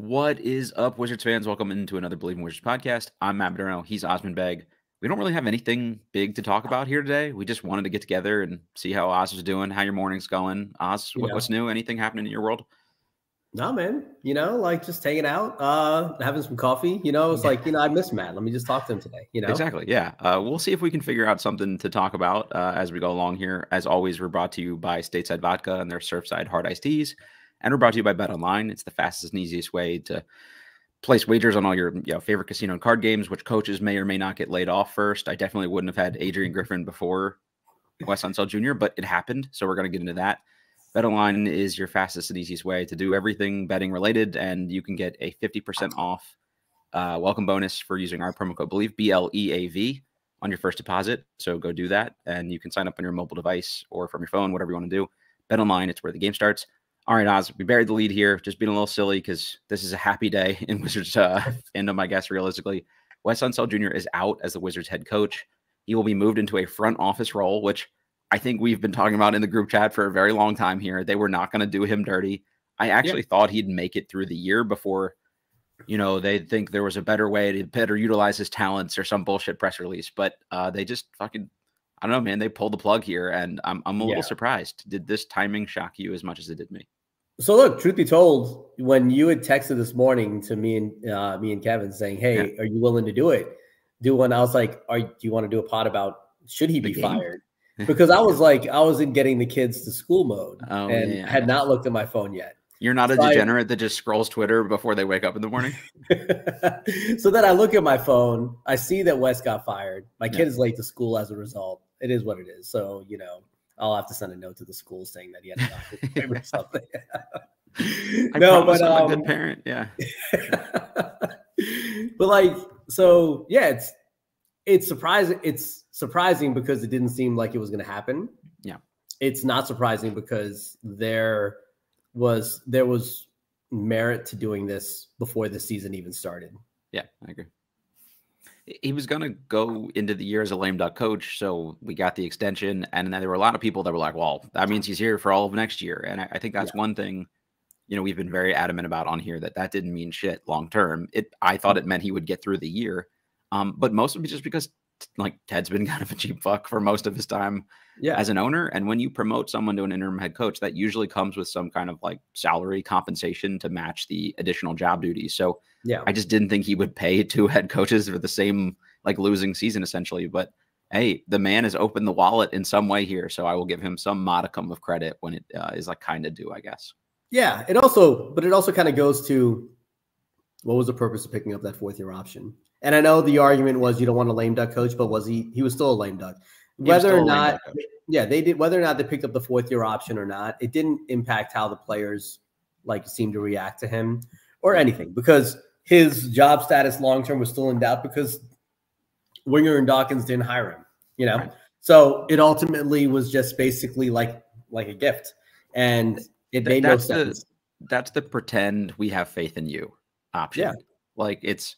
What is up, Wizards fans? Welcome into another Believe in Wizards podcast. I'm Matt Maduro. He's Osman Beg. We don't really have anything big to talk about here today. We just wanted to get together and see how Oz was doing, how your morning's going. Oz, what's new? Anything happening in your world? No, man. You know, like just hanging out, having some coffee. You know, it's like, you know, I miss Matt. Let me just talk to him today. You know, exactly. Yeah. We'll see if we can figure out something to talk about as we go along here. As always, we're brought to you by Stateside Vodka and their Surfside Hard Iced Teas. And we're brought to you by BetOnline. It's the fastest and easiest way to place wagers on all your favorite casino and card games, which coaches may or may not get laid off first. I definitely wouldn't have had Adrian Griffin before Wes Unseld Jr., but it happened, so we're going to get into that. BetOnline is your fastest and easiest way to do everything betting related, and you can get a 50% off welcome bonus for using our promo code BLEAV, B-L-E-A-V, on your first deposit. So go do that, and you can sign up on your mobile device or from your phone, whatever you want to do. BetOnline, it's where the game starts. All right, Oz, we buried the lead here. Just being a little silly because this is a happy day in Wizards fandom, I guess, realistically. Wes Unseld Jr. is out as the Wizards head coach. He will be moved into a front office role, which I think we've been talking about in the group chat for a very long time here. They were not going to do him dirty. I actually thought he'd make it through the year before, you know, they think there was a better way to better utilize his talents or some bullshit press release. But they just fucking, I don't know, man, they pulled the plug here. And I'm a little surprised. Did this timing shock you as much as it did me? So look, truth be told, when you had texted this morning to me and Kevin saying, "Hey, are you willing to do it?" I was like, do you want to do a pod about should he be fired?" Because I was like, I was in getting the kids to school mode and had not looked at my phone yet. You're not a degenerate that just scrolls Twitter before they wake up in the morning. So then I look at my phone, I see that Wes got fired. My kid is late to school as a result. It is what it is. So you know. I'll have to send a note to the school saying that he had a doctorate or something. No, but I'm a good parent, but like, so yeah, it's surprising. It's surprising because it didn't seem like it was going to happen. Yeah, it's not surprising because there was merit to doing this before the season even started. Yeah, I agree. He was going to go into the year as a lame duck coach, so we got the extension. And then there were a lot of people that were like, well, that means he's here for all of next year. And I think that's one thing, you know, we've been very adamant about on here that didn't mean shit long term. I thought it meant he would get through the year. But mostly just because, like, Ted's been kind of a cheap fuck for most of his time as an owner. And when you promote someone to an interim head coach, that usually comes with some kind of like salary compensation to match the additional job duties. So I just didn't think he would pay two head coaches for the same like losing season essentially. But hey, the man has opened the wallet in some way here. So I will give him some modicum of credit when it is like kind of due, I guess. Yeah. It also kind of goes to what was the purpose of picking up that fourth year option? And I know the argument was you don't want a lame duck coach, but was he was still a lame duck. Whether or not, they did, whether or not they picked up the fourth year option or not, it didn't impact how the players like seemed to react to him or anything because his job status long-term was still in doubt because Winger and Dawkins didn't hire him, you know? Right. So it ultimately was just basically like a gift and it made no sense. That's the pretend we have faith in you option. Yeah. Like it's,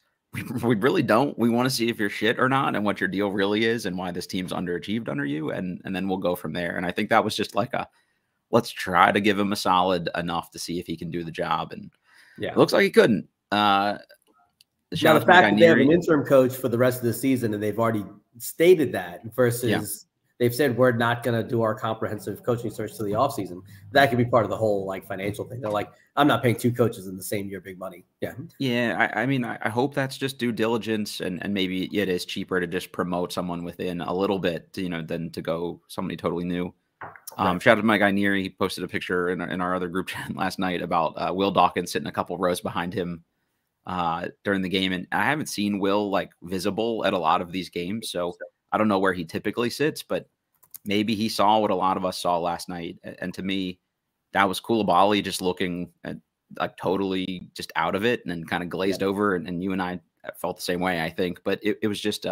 we really don't. We want to see if you're shit or not and what your deal really is and why this team's underachieved under you. And then we'll go from there. And I think that was just like let's try to give him a solid enough to see if he can do the job. And it looks like he couldn't. Now, the fact that they have an interim coach for the rest of the season and they've already stated that versus they've said we're not going to do our comprehensive coaching search to the offseason. That could be part of the whole like financial thing. They're like, I'm not paying two coaches in the same year, big money. Yeah. Yeah. I mean, I hope that's just due diligence and maybe it is cheaper to just promote someone within a little bit, you know, than to go somebody totally new. Shout out to my guy Neary. He posted a picture in our other group chat last night about Will Dawkins sitting a couple rows behind him during the game. And I haven't seen Will like visible at a lot of these games. So I don't know where he typically sits, but maybe he saw what a lot of us saw last night. And to me, that was Coulibaly just looking at, like totally just out of it and then kind of glazed over. And you and I felt the same way, I think. But it was just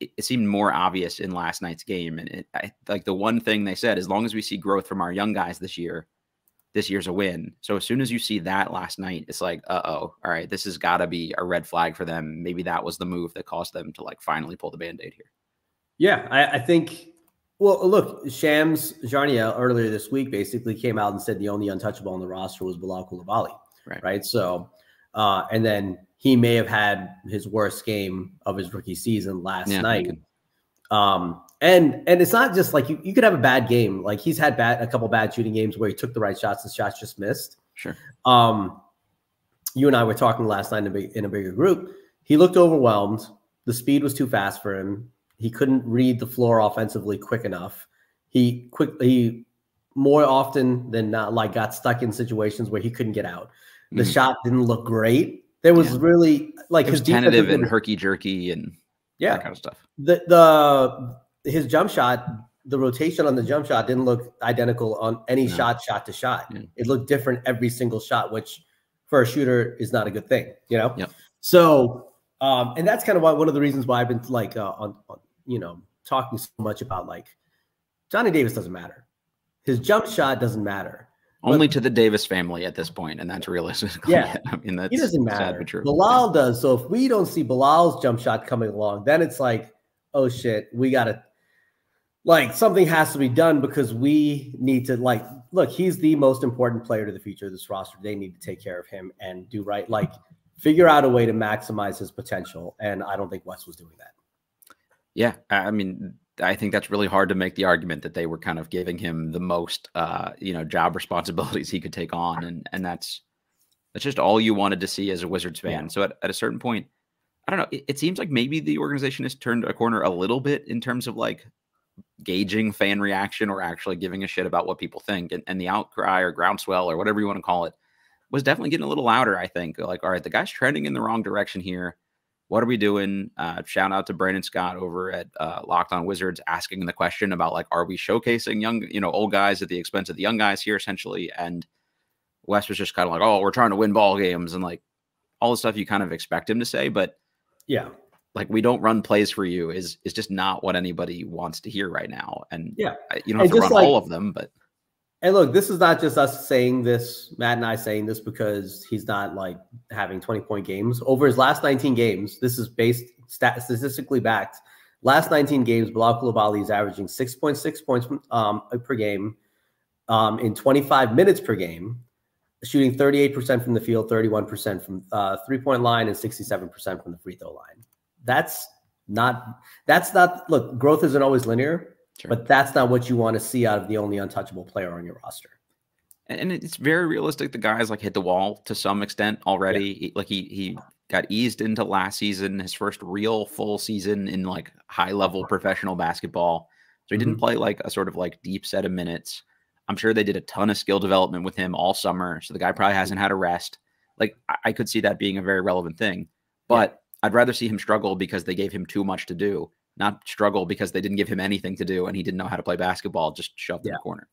it seemed more obvious in last night's game. And like the one thing they said, as long as we see growth from our young guys this year, this year's a win. So as soon as you see that last night, it's like, uh-oh, all right, this has got to be a red flag for them. Maybe that was the move that caused them to like finally pull the Band-Aid here. Yeah, I think, well, look, Shams Charania earlier this week basically came out and said the only untouchable on the roster was Bilal Coulibaly, right? So And then he may have had his worst game of his rookie season last night. And it's not just like you could have a bad game. Like he's had a couple bad shooting games where he took the right shots and shots just missed. Sure. You and I were talking last night in a bigger group. He looked overwhelmed. The speed was too fast for him. He couldn't read the floor offensively quick enough. He more often than not got stuck in situations where he couldn't get out. The shot didn't look great. There was really like his tentative and herky jerky and that kind of stuff. His jump shot, the rotation on the jump shot didn't look identical on any shot to shot. Yeah. It looked different every single shot, which for a shooter is not a good thing, you know? Yeah. So, and that's kind of one of the reasons why I've been like, talking so much about like Johnny Davis doesn't matter. His jump shot doesn't matter. Only to the Davis family at this point, and that's realistically it. I mean, that's sad but true. Bilal does. So if we don't see Bilal's jump shot coming along, then it's like, oh shit, we gotta something has to be done because we need to look, he's the most important player to the future of this roster. They need to take care of him and do right, figure out a way to maximize his potential. And I don't think Wes was doing that. Yeah, I mean, I think that's really hard to make the argument that they were kind of giving him the most, job responsibilities he could take on. And that's just all you wanted to see as a Wizards fan. Yeah. So at a certain point, I don't know, it seems like maybe the organization has turned a corner a little bit in terms of gauging fan reaction or actually giving a shit about what people think. And the outcry or groundswell or whatever you want to call it was definitely getting a little louder, I think. Like, all right, the guy's trending in the wrong direction here. What are we doing? Shout out to Brandon Scott over at Locked On Wizards asking the question about are we showcasing young, old guys at the expense of the young guys here essentially? And Wes was just kind of like, oh, we're trying to win ball games and all the stuff you kind of expect him to say, but yeah, we don't run plays for you is just not what anybody wants to hear right now. And yeah, you don't have to run all of them, but. And look, this is not just us saying this, Matt and I saying this because he's not having 20-point games. Over his last 19 games, this is statistically backed. Last 19 games, Bilal Coulibaly is averaging 6.6 points per game in 25 minutes per game, shooting 38% from the field, 31% from three-point line, and 67% from the free throw line. That's not, look, growth isn't always linear. Sure. But that's not what you want to see out of the only untouchable player on your roster. And it's very realistic. The guys hit the wall to some extent already. Yeah. He got eased into last season, his first real full season in high level professional basketball. So he didn't play a sort of deep set of minutes. I'm sure they did a ton of skill development with him all summer. So the guy probably hasn't had a rest. I could see that being a very relevant thing, but I'd rather see him struggle because they gave him too much to do. Not struggle because they didn't give him anything to do and he didn't know how to play basketball, just shoved in the corner.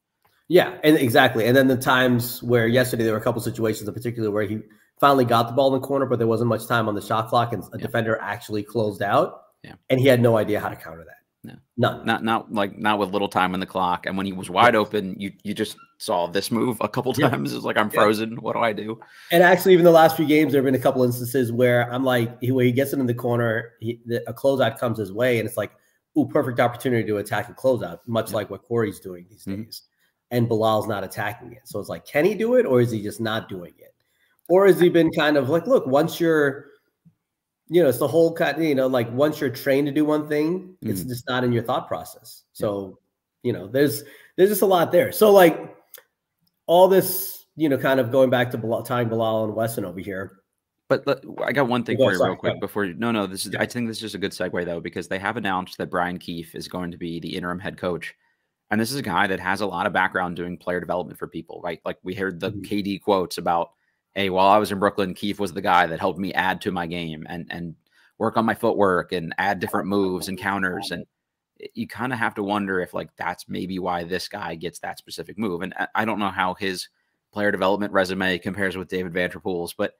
Yeah, and exactly. And then the times where yesterday there were a couple situations in particular where he finally got the ball in the corner, but there wasn't much time on the shot clock and a defender actually closed out. Yeah. And he had no idea how to counter that. No. None. Not with little time on the clock. And when he was wide open, you just saw this move a couple times. It's I'm frozen. What do I do? And actually, even the last few games, there have been a couple instances where I'm where he gets it in the corner, a closeout comes his way, and it's ooh, perfect opportunity to attack a closeout, much like what Corey's doing these days. And Bilal's not attacking it. So it's can he do it, or is he just not doing it? Or has he been kind of look, once you're it's the whole once you're trained to do one thing, it's just not in your thought process. So, there's just a lot there. So all this, kind of going back to tying Bilal and Wesson over here. But I got one thing for you real quick before you, no, this is, I think this is just a good segue though, because they have announced that Brian Keefe is going to be the interim head coach. And this is a guy that has a lot of background doing player development for people, right? We heard the KD quotes about, hey, while I was in Brooklyn, Keefe was the guy that helped me add to my game and work on my footwork and add different moves and counters. And you kind of have to wonder if that's maybe why this guy gets that specific move. And I don't know how his player development resume compares with David Vanterpool's, but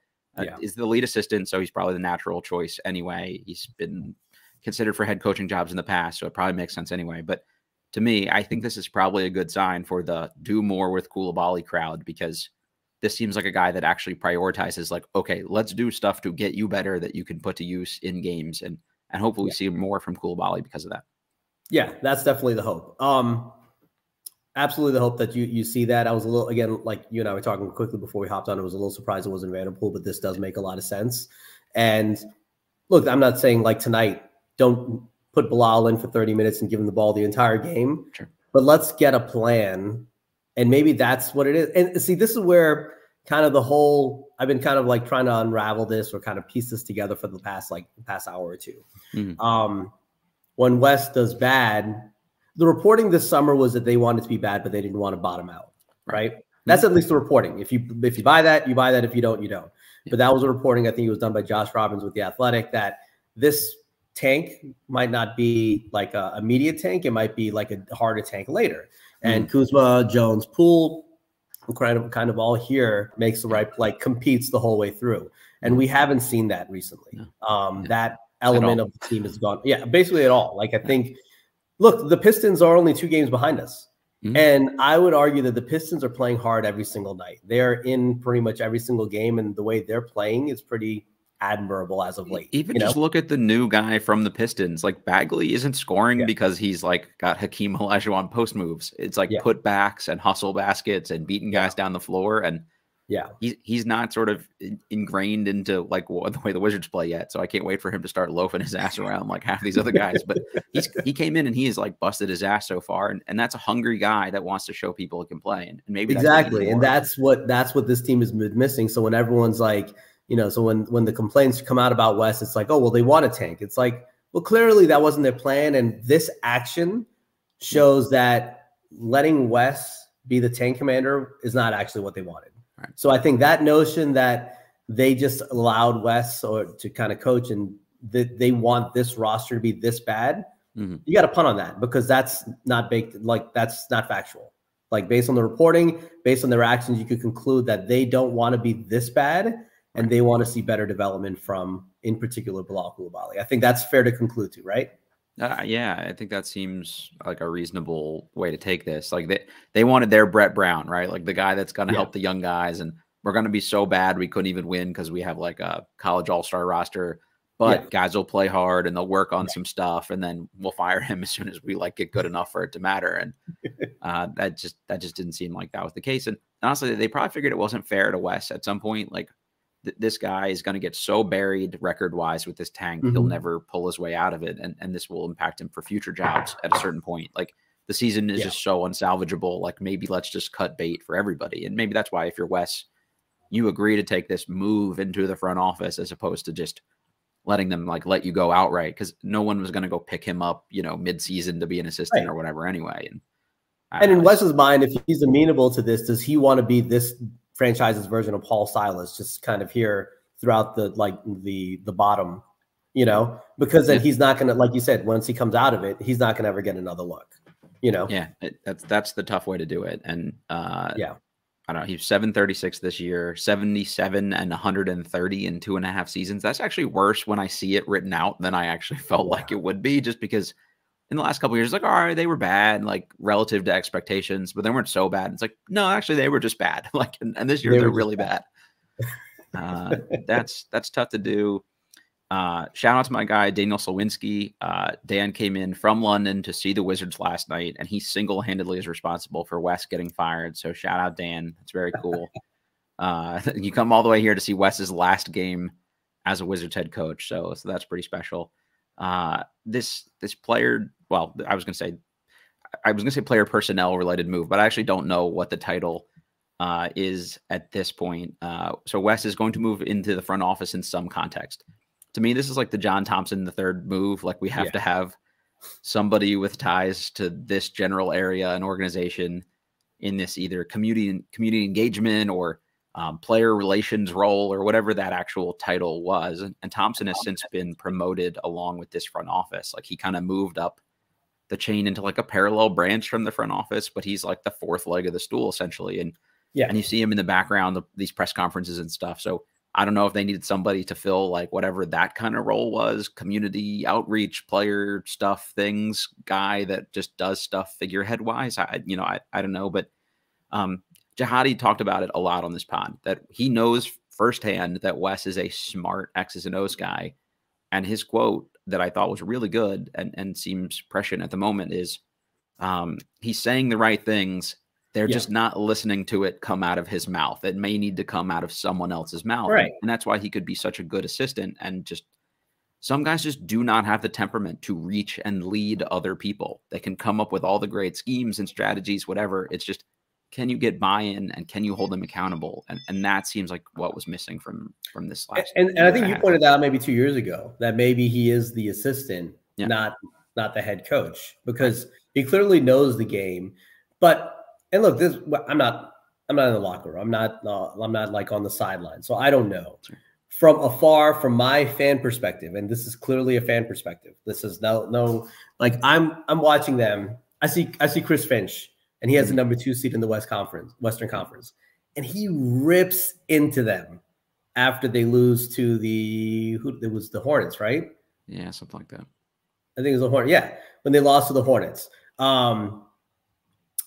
is the lead assistant. So he's probably the natural choice anyway. He's been considered for head coaching jobs in the past. So it probably makes sense anyway. But to me, I think this is probably a good sign for the do more with Coulibaly crowd, because this seems like a guy that actually prioritizes okay, let's do stuff to get you better that you can put to use in games. And hopefully we see more from Coulibaly because of that. Yeah, that's definitely the hope. absolutely the hope that you see that. I was a little, again, like you and I were talking quickly before we hopped on, I was a little surprised it wasn't Vanderpool, but this does make a lot of sense. And look, I'm not saying like tonight, don't put Bilal in for 30 minutes and give him the ball the entire game, sure, but let's get a plan. And maybe that's what it is. And see, this is where kind of the whole, I've been kind of like trying to unravel this or kind of piece this together for the past hour or two. Mm-hmm. When Wes does bad, the reporting this summer was that they wanted to be bad, but they didn't want to bottom out, right? That's at least the reporting. If you buy that, you buy that. If you don't, you don't. Yeah. But that was a reporting, I think it was done by Josh Robbins with The Athletic, that this tank might not be like a immediate tank. It might be like a harder tank later. And Kuzma, Jones, Poole, kind of all here, makes the right play, competes the whole way through. And we haven't seen that recently. No. That element of the team is gone. Yeah, basically at all. Like I think, look, the Pistons are only 2 games behind us. Mm-hmm. And I would argue that the Pistons are playing hard every single night. They're in pretty much every single game, and the way they're playing is pretty admirable as of late. Even just look at the new guy from the Pistons. Like Bagley isn't scoring because he's like got Hakeem Olajuwon post moves. It's like putbacks and hustle baskets and beating guys down the floor. And he's not sort of ingrained into like the way the Wizards play yet. So I can't wait for him to start loafing his ass around like half these other guys. But he came in and he has like busted his ass so far. And that's a hungry guy that wants to show people he can play. And maybe exactly. And that's what this team has been missing. So when everyone's like, you know, so when the complaints come out about Wes, it's like, oh, well, they want to tank. It's like, well, clearly that wasn't their plan. And this action shows that letting Wes be the tank commander is not actually what they wanted. Right. So I think that notion that they just allowed Wes to kind of coach and that they want this roster to be this bad, you got to punt on that because that's not baked. Like, that's not factual. Like, based on the reporting, based on their actions, you could conclude that they don't want to be this bad. And they want to see better development from, in particular, Bilal Coulibaly. I think that's fair to conclude to, right? Yeah, I think that seems like a reasonable way to take this. Like they wanted their Brett Brown, right? Like the guy that's going to help the young guys. And we're going to be so bad we couldn't even win because we have like a college all-star roster. But guys will play hard and they'll work on some stuff. And then we'll fire him as soon as we like get good enough for it to matter. And that just didn't seem like that was the case. And honestly, they probably figured it wasn't fair to Wes at some point. Like, this guy is going to get so buried record-wise with this tank, he'll never pull his way out of it. And this will impact him for future jobs at a certain point. Like the season is just so unsalvageable. Like maybe let's just cut bait for everybody. And maybe that's why if you're Wes, you agree to take this move into the front office as opposed to just letting them like let you go outright. Because no one was going to go pick him up, you know, mid-season to be an assistant or whatever anyway. And in Wes's mind, if he's amenable to this, does he want to be this franchise's version of Paul Silas, just kind of here throughout the like the bottom, you know, because then he's not gonna, like you said, once he comes out of it, he's not gonna ever get another look, you know. Yeah, that's the tough way to do it. And I don't know, he's 736 this year, 77 and 130 in 2.5 seasons. That's actually worse when I see it written out than I actually felt like it would be, just because in the last couple of years, like, all right, they were bad, like relative to expectations, but they weren't so bad. It's like, no, actually they were just bad. Like, and this year they're really bad. That's tough to do. Shout out to my guy, Daniel Selwinski. Dan came in from London to see the Wizards last night, and he single-handedly is responsible for Wes getting fired. So shout out, Dan. That's very cool. You come all the way here to see Wes's last game as a Wizards head coach. So that's pretty special. This player, well, I was gonna say player personnel related move, but I actually don't know what the title is at this point. So Wes is going to move into the front office in some context. To me, this is like the John Thompson III move. Like we have to have somebody with ties to this general area and organization in this either community engagement or player relations role or whatever that actual title was. And Thompson has since been promoted along with this front office. Like he kind of moved up the chain into like a parallel branch from the front office, but he's like the 4th leg of the stool essentially. And you see him in the background of these press conferences and stuff. So I don't know if they needed somebody to fill like whatever that kind of role was, community outreach, player stuff, things, guy that just does stuff figurehead wise. I don't know, but, Jihadi talked about it a lot on this pod, that he knows firsthand that Wes is a smart X's and O's guy. And his quote that I thought was really good and seems prescient at the moment is, He's saying the right things. They're just not listening to it come out of his mouth. It may need to come out of someone else's mouth. Right. And that's why he could be such a good assistant. And just some guys just do not have the temperament to reach and lead other people. They can come up with all the great schemes and strategies, whatever. It's just, can you get buy-in and can you hold them accountable? And that seems like what was missing from this last year. And I think you pointed out maybe 2 years ago that maybe he is the assistant, not the head coach, because he clearly knows the game. But and look, this I'm not in the locker room. I'm not like on the sideline, so I don't know. From afar, from my fan perspective, and this is clearly a fan perspective. This is no like I'm watching them. I see Chris Finch, and he has the number 2 seed in the Western Conference, and he rips into them after they lose to the Hornets, right? Yeah, something like that. I think it was the Hornets. Yeah, when they lost to the Hornets.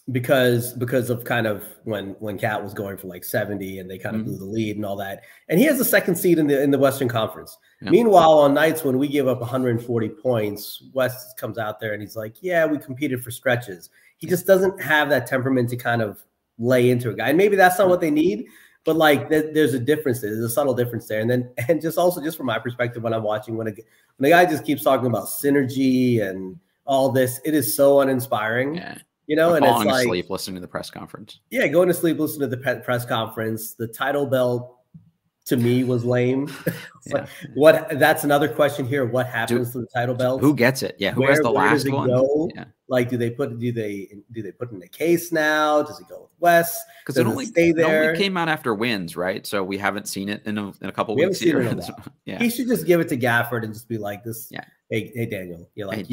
Because of kind of when Kat was going for like 70 and they kind of blew the lead and all that. And he has the 2nd seed in the Western Conference. Yeah. Meanwhile, on nights when we give up 140 points, Wes comes out there and he's like, yeah, we competed for stretches. He just doesn't have that temperament to kind of lay into a guy. And maybe that's not what they need, but like there's a difference there. There's a subtle difference there. And just from my perspective, when I'm watching, when a guy just keeps talking about synergy and all this, it is so uninspiring. Yeah. You know, and it's like asleep listening to the press conference. Yeah, going to sleep listening to the press conference. The title belt to me was lame. Like, what? That's another question here. What happens to the title belt? Who gets it? Yeah, who has the last one? Yeah. Like, do they put in a case now? Does it go with Wes? Because it only came out after wins, right? So we haven't seen it in a couple weeks here. Yeah, he should just give it to Gafford and just be like this. Yeah, hey Daniel, you're like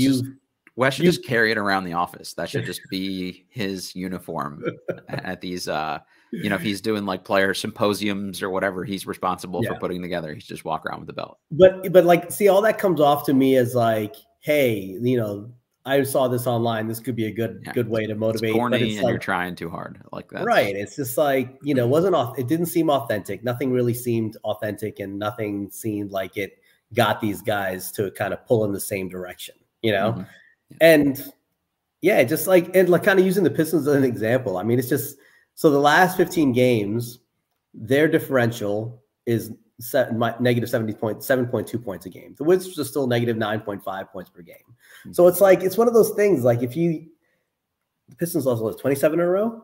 Wes should just carry it around the office. That should just be his uniform at these, you know, if he's doing like player symposiums or whatever, he's responsible for putting together. He's just walk around with the belt. But like, see, all that comes off to me as like, hey, you know, I saw this online. This could be a good way to motivate. It's corny, but it's like, you're trying too hard like that. Right. It's just like, you know, it didn't seem authentic. Nothing really seemed authentic and nothing seemed like it got these guys to kind of pull in the same direction, you know? Mm-hmm. And yeah, just like, and like kind of using the Pistons as an example. I mean, it's just, so the last 15 games, their differential is negative 7.2 points a game. The Wizards are still negative 9.5 points per game. So it's like, it's one of those things, like the Pistons lost 27 in a row.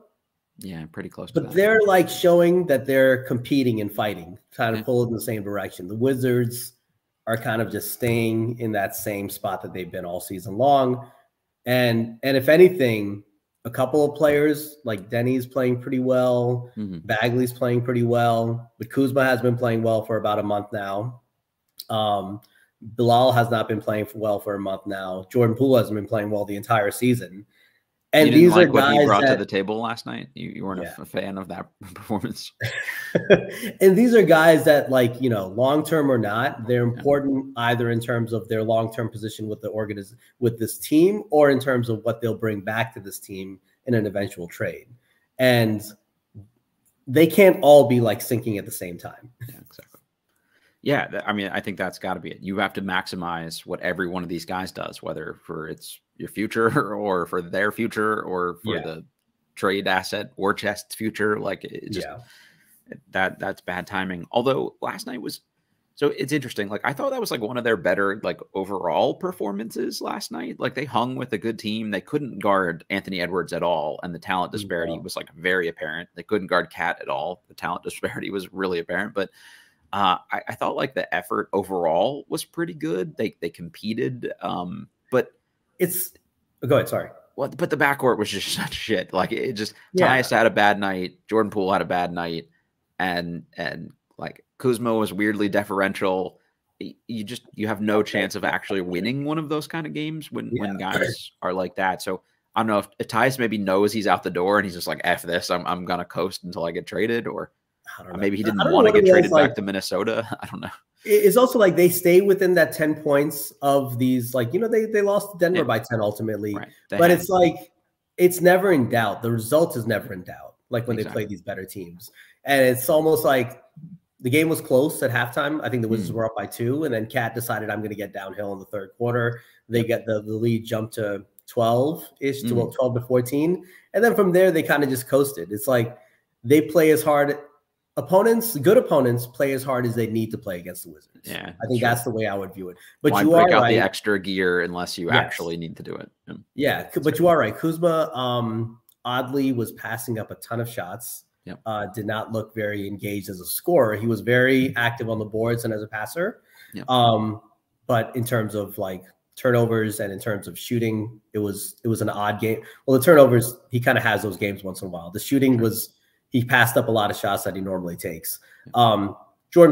Yeah, pretty close. But they're like showing that they're competing and fighting, trying to pull in the same direction. The Wizards are kind of just staying in that same spot that they've been all season long. And if anything, a couple of players like Denny's playing pretty well. Bagley's playing pretty well. But Kuzma has been playing well for about a month now. Bilal has not been playing well for a month now. Jordan Poole hasn't been playing well the entire season. And you didn't these like are what guys he brought to the table last night. You weren't a fan of that performance. And these are guys that, like, you know, long term or not, they're important either in terms of their long term position with the with this team, or in terms of what they'll bring back to this team in an eventual trade. And they can't all be like sinking at the same time. Yeah, exactly. Yeah, I mean, I think that's got to be it. You have to maximize what every one of these guys does, whether for your future or for their future or for the trade asset or chest's future. Like, it just, that's bad timing. Although last night was, so it's interesting. Like, I thought that was like one of their better, like, overall performances last night. Like, they hung with a good team. They couldn't guard Anthony Edwards at all. And the talent disparity was like very apparent. They couldn't guard Kat at all. The talent disparity was really apparent, but I thought like the effort overall was pretty good. They competed. But it's go ahead. Sorry. Well, but the backcourt was just such shit. Like, it just Tyus had a bad night. Jordan Poole had a bad night, and like Kuzma was weirdly deferential. You have no chance of actually winning one of those kind of games when guys are like that. So I don't know if Tyus maybe knows he's out the door and he's just like, F this, I'm gonna coast until I get traded, or I don't know. Maybe he didn't want to get traded back to Minnesota. I don't know. It's also like they stay within that 10 points of these, like, you know, they lost Denver by 10 ultimately, but it's like, it's never in doubt. The result is never in doubt. Like, when they play these better teams, and it's almost like the game was close at halftime. I think the Wizards were up by 2, and then Kat decided, I'm going to get downhill in the 3rd quarter. They get the lead, jump to 12-ish to 12 to 14. And then from there, they kind of just coasted. It's like they play as hard. Opponents, good opponents, play as hard as they need to play against the Wizards. Yeah, I think that's the way I would view it. But you are right. The extra gear unless you actually need to do it. Yeah, but you are right. Kuzma oddly was passing up a ton of shots. Yep. Did not look very engaged as a scorer. He was very active on the boards and as a passer. Yep. But in terms of like turnovers and in terms of shooting, it was an odd game. Well, the turnovers, he kind of has those games once in a while. The shooting was. He passed up a lot of shots that he normally takes. Jordan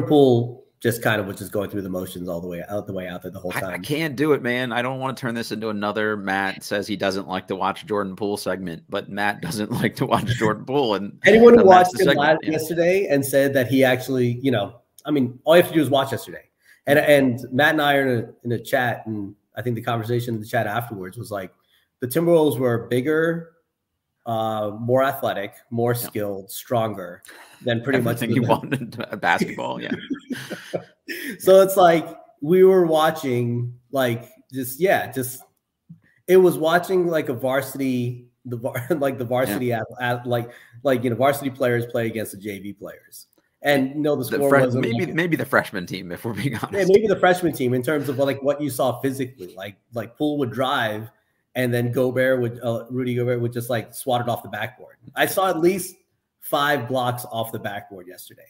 Poole just kind of was just going through the motions all the way out there the whole time. I can't do it, man. I don't want to turn this into another Matt says he doesn't like to watch Jordan Poole segment, but Matt doesn't like to watch Jordan Poole. And anyone who watched him live yesterday and said that he actually, you know, I mean, all you have to do is watch yesterday. And Matt and I are in a chat, and I think the conversation in the chat afterwards was like the Timberwolves were bigger. More athletic, more skilled, stronger than pretty much everything you want in basketball. Yeah. So it's like we were watching like just it was watching like a varsity varsity players play against the JV players. And no, the score wasn't maybe the freshman team, if we're being honest. Yeah, maybe the freshman team in terms of like what you saw physically, like Poole would drive. And then Gobert would, Rudy Gobert would just like swat it off the backboard. I saw at least 5 blocks off the backboard yesterday.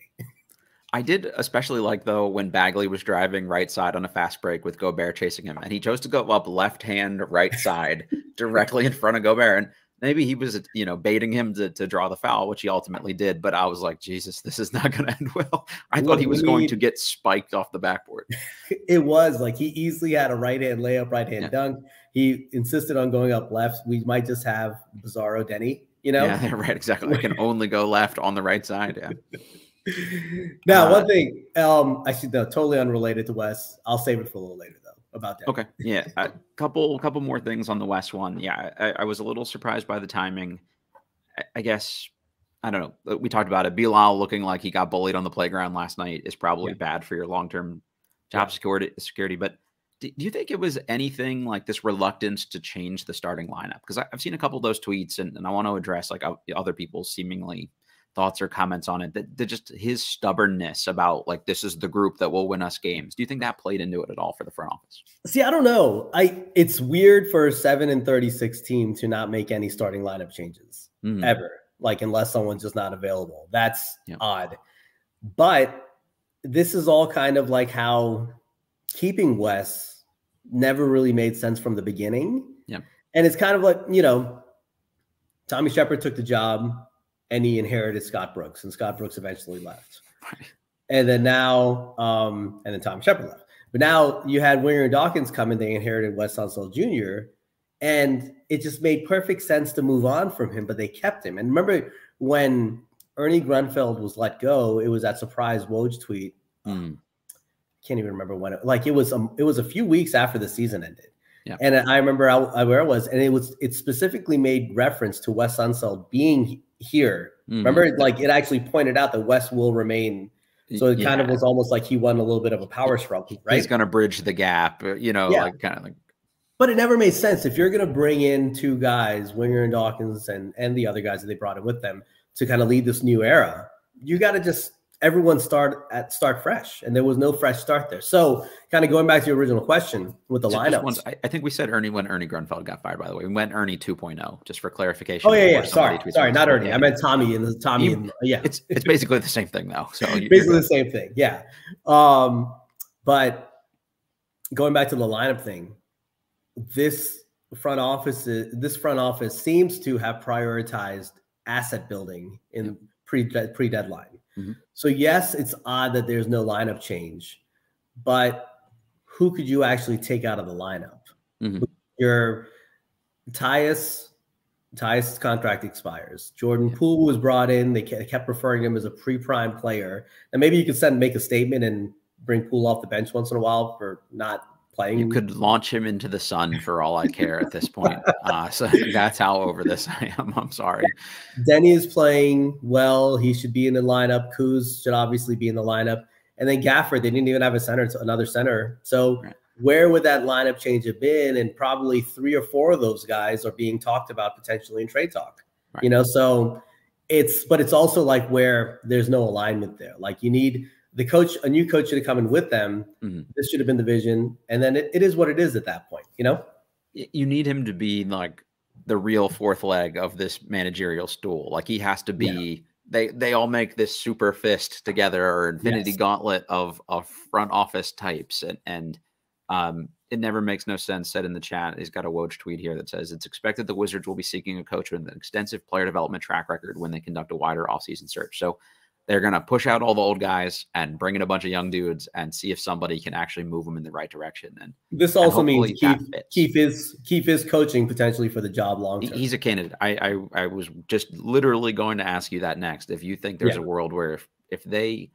I did especially like though when Bagley was driving right side on a fast break with Gobert chasing him, and he chose to go up left hand right side directly in front of Gobert, and maybe he was baiting him to draw the foul, which he ultimately did. But I was like, Jesus, this is not going to end well. I thought he was going to get spiked off the backboard. It was like he easily had a right hand layup, right hand dunk. He insisted on going up left. We might just have Bizarro Denny, you know? Yeah, right, exactly. I can only go left on the right side, yeah. Now, one thing, actually, no, totally unrelated to Wes. I'll save it for a little later, though, about that. Okay, yeah. A couple more things on the Wes one. Yeah, I was a little surprised by the timing. I guess, I don't know. We talked about it. Bilal looking like he got bullied on the playground last night is probably bad for your long-term job security, but do you think it was anything like this reluctance to change the starting lineup? Because I've seen a couple of those tweets, and I want to address like other people's seemingly thoughts or comments on it. That just his stubbornness about like this is the group that will win us games. Do you think that played into it at all for the front office? See, I don't know. It's weird for a 7-36 team to not make any starting lineup changes ever, like unless someone's just not available. That's odd. But this is all kind of like how keeping Wes never really made sense from the beginning. Yeah. And it's kind of like, you know, Tommy Shepard took the job and he inherited Scott Brooks, and Scott Brooks eventually left. And then now, and then Tommy Shepard left. But now you had Winger and Dawkins come and they inherited Wes Unseld Jr. And it just made perfect sense to move on from him, but they kept him. And remember when Ernie Grunfeld was let go, it was that surprise Woj tweet. Can't even remember when it was a few weeks after the season ended. Yeah. And I remember where I was, and it specifically made reference to Wes Unseld being here. Remember, like it actually pointed out that Wes will remain. So it kind of was almost like he won a little bit of a power struggle, right? He's going to bridge the gap, you know, like kind of like. But it never made sense. If you're going to bring in 2 guys, Winger and Dawkins and the other guys that they brought in with them to kind of lead this new era, you got to just everyone start fresh, and there was no fresh start there. So kind of going back to your original question with the lineups. I think we said Ernie when Ernie Grunfeld got fired, by the way. We went Ernie 2.0 just for clarification. Oh, yeah. Sorry, not Ernie. I meant Tommy and Tommy. It's basically the same thing though. So basically the same thing. Yeah. But going back to the lineup thing, this front office seems to have prioritized asset building in pre-deadline. So, yes, it's odd that there's no lineup change, but who could you actually take out of the lineup? Your Tyus' contract expires. Jordan Poole was brought in. They kept referring to him as a pre-prime player. And maybe you could make a statement and bring Poole off the bench once in a while for not playing. You could launch him into the sun for all I care at this point. So that's how over this I am. I'm sorry. Denny is playing well. He should be in the lineup. Kuz should obviously be in the lineup. And then Gafford, they didn't even have another center. So where would that lineup change have been? And probably 3 or 4 of those guys are being talked about potentially in trade talk, right. You know? So it's, but it's also like where there's no alignment there. Like you need the coach, a new coach should have come in with them. Mm-hmm. This should have been the vision. And then it is what it is at that point, you know? You need him to be like the real fourth leg of this managerial stool. Like he has to be, yeah. They all make this super fist together or infinity yes. gauntlet of front office types. And it never makes no sense. Said in the chat, he's got a Woj tweet here that says, it's expected the Wizards will be seeking a coach with an extensive player development track record when they conduct a wider offseason search. So they're going to push out all the old guys and bring in a bunch of young dudes and see if somebody can actually move them in the right direction. And this also means Keefe is coaching potentially for the job long term. He's a candidate. I was just literally going to ask you that next. If you think there's yeah. a world where if they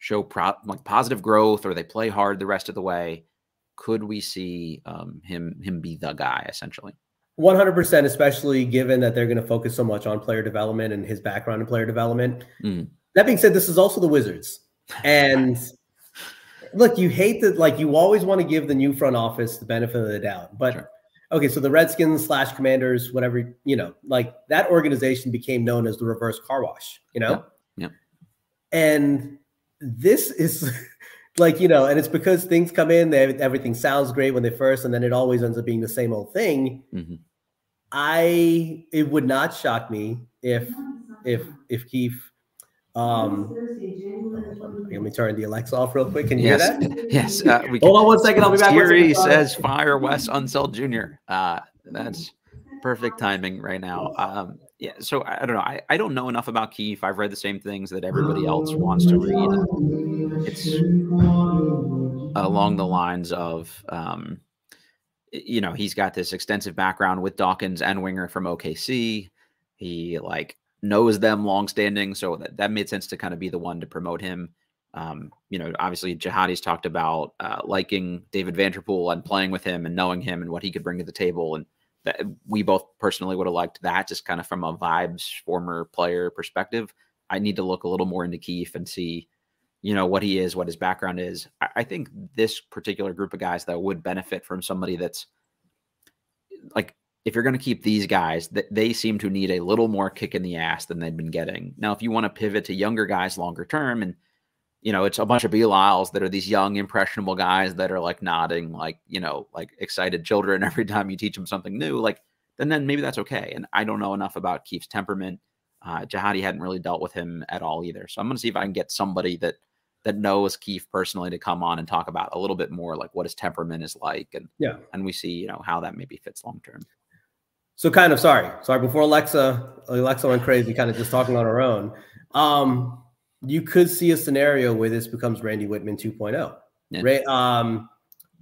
show like positive growth or they play hard the rest of the way, could we see him be the guy essentially? 100%, especially given that they're going to focus so much on player development and his background in player development. Mm. That being said, this is also the Wizards. And look, you hate that. Like you always want to give the new front office the benefit of the doubt, but sure. Okay. So the Redskins / Commanders, whatever, you know, like that organization became known as the reverse car wash, you know? Yeah. And this is like, you know, and it's because things come in, everything sounds great when they first, and then it always ends up being the same old thing. Mm-hmm. It would not shock me if Keefe, let me turn the Alexa off real quick. Can you yes. hear that? Yes. We can. Hold on 1 second. I'll be back. Siri says fire Wes Unseld Jr. That's perfect timing right now. Yeah. So I don't know. I don't know enough about Keefe. I've read the same things that everybody else wants to read. It's along the lines of, you know, he's got this extensive background with Dawkins and Winger from OKC. He knows them longstanding, so that made sense to kind of be the one to promote him. You know, obviously Jihadi's talked about liking David Vanterpool and playing with him and knowing him and what he could bring to the table. And that we both personally would have liked that, just kind of from a vibes former player perspective. I need to look a little more into Keefe and see, you know, what he is, what his background is. I think this particular group of guys that would benefit from somebody that's like, if you're going to keep these guys, they seem to need a little more kick in the ass than they've been getting. Now, if you want to pivot to younger guys longer term, and, you know, it's a bunch of Bilals that are these young, impressionable guys that are like nodding, like, you know, like excited children every time you teach them something new, like, then maybe that's okay. And I don't know enough about Keefe's temperament. Jihadi hadn't really dealt with him at all either. So I'm going to see if I can get somebody that knows Keefe personally to come on and talk about a little bit more, like what his temperament is like. And, yeah. And we see, you know, how that maybe fits long term. So kind of, sorry, before Alexa went crazy, kind of just talking on her own. You could see a scenario where this becomes Randy Whitman 2.0. Yeah. Right?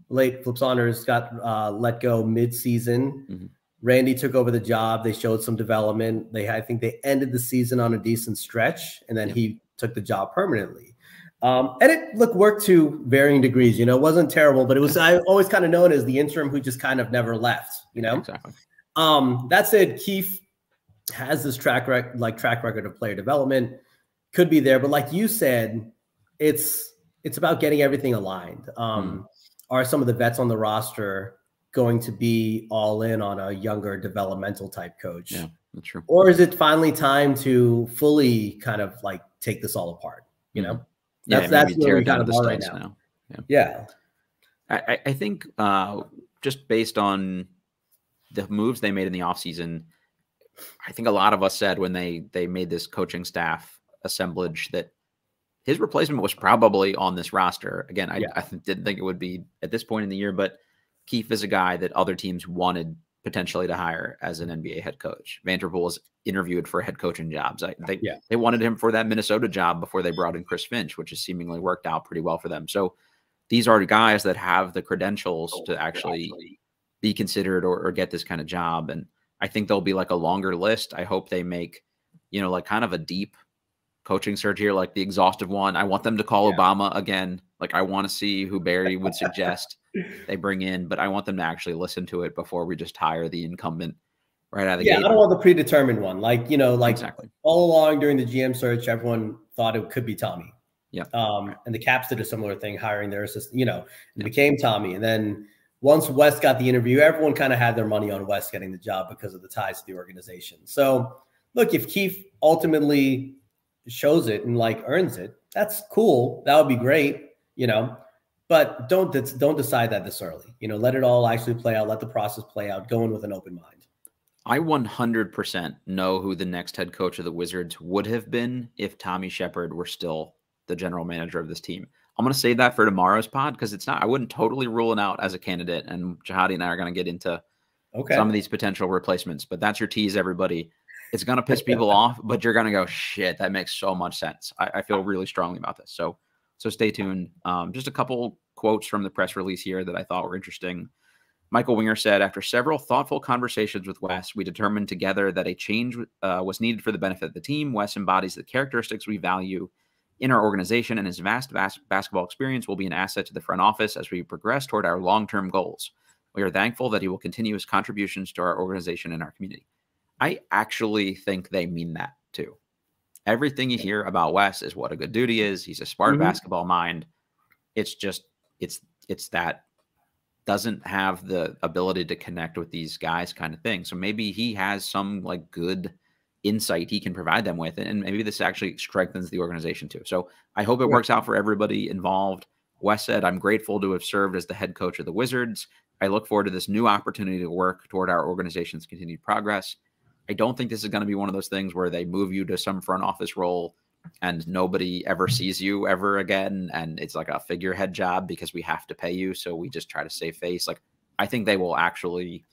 Late Flips Honors got let go mid-season. Mm-hmm. Randy took over the job. They showed some development. I think they ended the season on a decent stretch, and then yeah. he took the job permanently. And it worked to varying degrees. You know, it wasn't terrible, but it was I always kind of known as the interim who just kind of never left. You know. Exactly. That said, Keefe has this track record of player development, could be there, but like you said, it's about getting everything aligned. Are some of the vets on the roster going to be all in on a younger developmental type coach? Yeah, that's true. Or is it finally time to fully kind of like take this all apart? You know, that's where we kind of are right now. Yeah. I think just based on the moves they made in the offseason, I think a lot of us said when they made this coaching staff assemblage that his replacement was probably on this roster. Again, I didn't think it would be at this point in the year, but Keefe is a guy that other teams wanted potentially to hire as an NBA head coach. Vanderpool was interviewed for head coaching jobs. They wanted him for that Minnesota job before they brought in Chris Finch, which has seemingly worked out pretty well for them. So these are guys that have the credentials to actually be considered or get this kind of job. And I think there'll be like a longer list. I hope they make, you know, like kind of a deep coaching search here, like the exhaustive one. I want them to call Obama again. Like I want to see who Barry would suggest they bring in, but I want them to actually listen to it before we just hire the incumbent right out of the gate. Yeah, I don't want the predetermined one. Like, you know, like exactly. all along during the GM search, everyone thought it could be Tommy. Yeah. And the Caps did a similar thing, hiring their assistant, you know, and it became Tommy. And then once Wes got the interview, everyone kind of had their money on Wes getting the job because of the ties to the organization. So look, if Keefe ultimately shows it and like earns it, that's cool. That would be great, you know, but don't decide that this early, you know, let it all actually play out. Let the process play out. Go in with an open mind. I 100% know who the next head coach of the Wizards would have been if Tommy Shepard were still the general manager of this team. I'm going to save that for tomorrow's pod because it's not, I wouldn't totally rule it out as a candidate. And Jihadi and I are going to get into some of these potential replacements, but that's your tease, everybody. It's going to piss people off, but you're going to go, shit, that makes so much sense. I feel really strongly about this. So stay tuned. Just a couple quotes from the press release here that I thought were interesting. Michael Winger said, after several thoughtful conversations with Wes, we determined together that a change was needed for the benefit of the team. Wes embodies the characteristics we value in our organization, and his vast basketball experience will be an asset to the front office as we progress toward our long-term goals. We are thankful that he will continue his contributions to our organization and our community. I actually think they mean that too. Everything you hear about Wes is what a good dude he is. He's a smart basketball mind. It's just, it's that doesn't have the ability to connect with these guys kind of thing. So maybe he has some like good insight he can provide them with, and maybe this actually strengthens the organization too. So I hope it works out for everybody involved. Wes said, I'm grateful to have served as the head coach of the Wizards. I look forward to this new opportunity to work toward our organization's continued progress. I don't think this is going to be one of those things where they move you to some front office role and nobody ever sees you ever again, and it's like a figurehead job because we have to pay you, so we just try to save face. Like, I think they will actually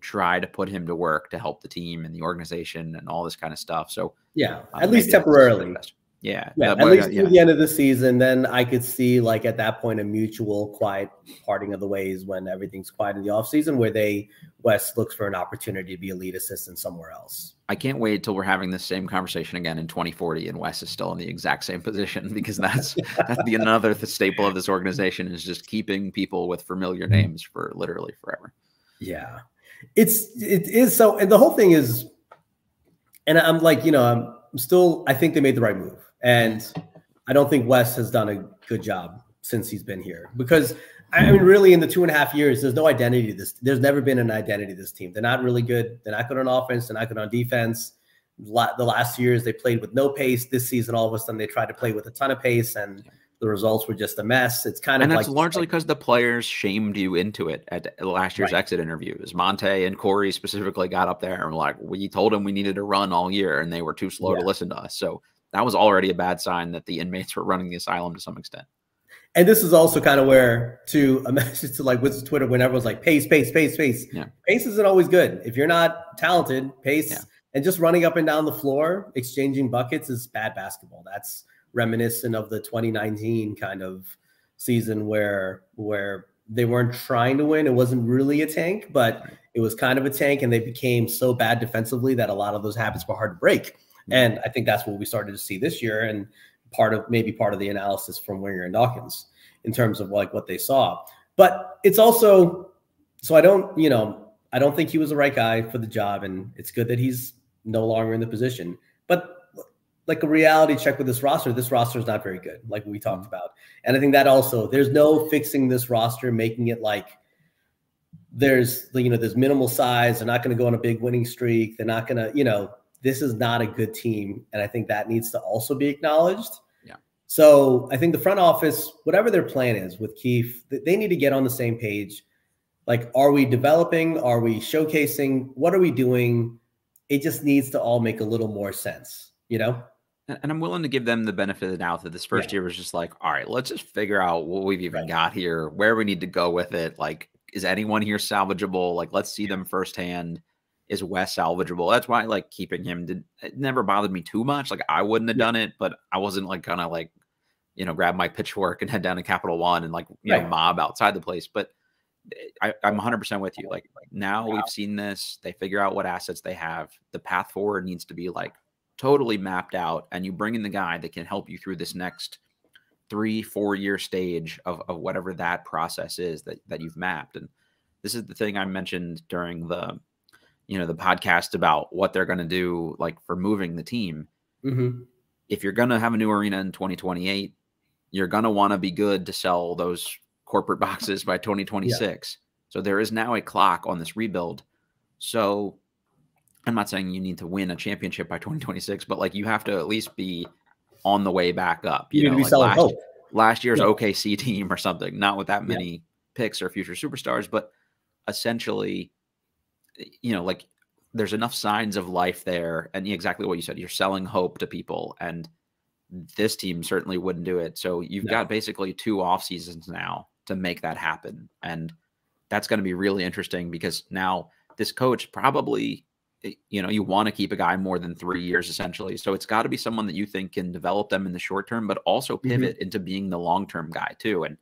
try to put him to work to help the team and the organization and all this kind of stuff. So yeah, at least temporarily. Yeah, at least through the end of the season. Then I could see like at that point a mutual quiet parting of the ways when everything's quiet in the offseason where Wes looks for an opportunity to be a lead assistant somewhere else. I can't wait till we're having this same conversation again in 2040 and Wes is still in the exact same position, because that's that's another staple of this organization is just keeping people with familiar names for literally forever. Yeah. It is so, and the whole thing is, and I'm like, you know, I'm still, I think they made the right move, and I don't think Wes has done a good job since he's been here, because I mean, really in the 2.5 years, there's no identity to this. There's never been an identity to this team. They're not really good. They're not good on offense. They're not good on defense. The last years they played with no pace. This season, all of a sudden they tried to play with a ton of pace, and the results were just a mess. It's kind of, and that's like, largely because the players shamed you into it at last year's exit interviews. Monte and Corey specifically got up there and were like, we told them we needed to run all year, and they were too slow to listen to us. So that was already a bad sign that the inmates were running the asylum to some extent. And this is also kind of where to a message to like Wizards Twitter when everyone's like pace. Yeah. Pace isn't always good. If you're not talented, pace and just running up and down the floor, exchanging buckets is bad basketball. That's reminiscent of the 2019 kind of season where they weren't trying to win. It wasn't really a tank, but it was kind of a tank, and they became so bad defensively that a lot of those habits were hard to break. And I think that's what we started to see this year, and maybe part of the analysis from Winger and Dawkins in terms of like what they saw. But it's also, so I don't think he was the right guy for the job, and it's good that he's no longer in the position. But like a reality check with this roster is not very good, like we talked about. And I think that also, there's no fixing this roster, making it like there's minimal size. They're not going to go on a big winning streak. They're not going to, you know, this is not a good team. And I think that needs to also be acknowledged. Yeah. So I think the front office, whatever their plan is with Keefe, they need to get on the same page. Like, are we developing? Are we showcasing? What are we doing? It just needs to all make a little more sense, you know? And I'm willing to give them the benefit of the doubt that this first year was just like, all right, let's just figure out what we've even got here, where we need to go with it. Like, is anyone here salvageable? Like, let's see them firsthand. Is Wes salvageable? That's why, like, keeping him it never bothered me too much. Like, I wouldn't have done it, but I wasn't like gonna like, you know, grab my pitchfork and head down to Capital One and like, you know, mob outside the place. But I'm 100% with you. Like now we've seen this. They figure out what assets they have. The path forward needs to be like totally mapped out, and you bring in the guy that can help you through this next 3-4 year stage of whatever that process is that you've mapped. And this is the thing I mentioned during the, you know, the podcast about what they're going to do, like for moving the team. If you're going to have a new arena in 2028, you're going to want to be good to sell those corporate boxes by 2026. Yeah. So there is now a clock on this rebuild. So I'm not saying you need to win a championship by 2026, but like you have to at least be on the way back up. You know, like last year's OKC team or something, not with that many picks or future superstars, but essentially, you know, like there's enough signs of life there. And exactly what you said, you're selling hope to people, and this team certainly wouldn't do it. So you've got basically two off seasons now to make that happen. And that's going to be really interesting, because now this coach probably, you know, you want to keep a guy more than 3 years, essentially. So it's got to be someone that you think can develop them in the short term, but also pivot into being the long-term guy too. And,